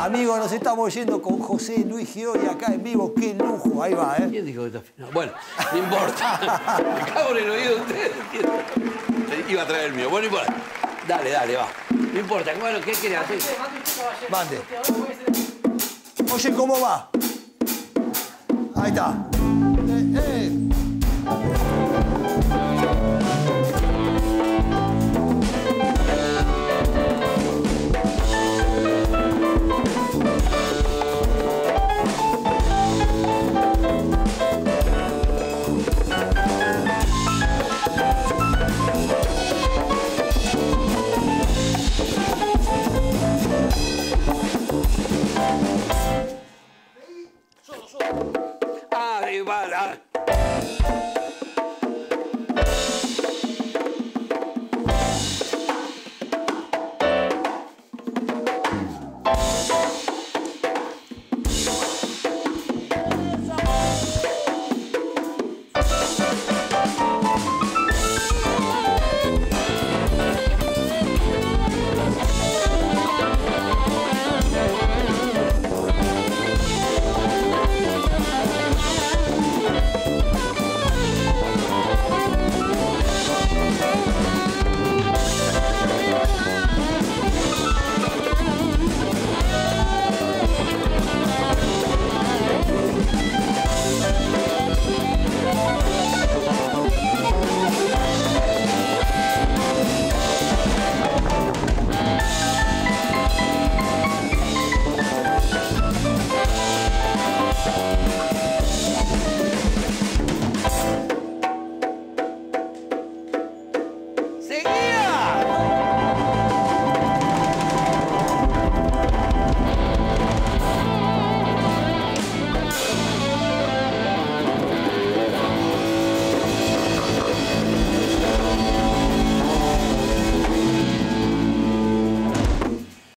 Amigos, nos estamos yendo con José Luis Gioia acá en vivo. ¡Qué lujo! Ahí va, ¿eh? ¿Quién dijo que está final? Bueno, no importa. Me cago en el oído de ustedes. Iba a traer el mío. Bueno, no importa. Dale, dale, va. No importa. Bueno, ¿qué querés hacer? Mande. Oye, ¿cómo va? Ahí está.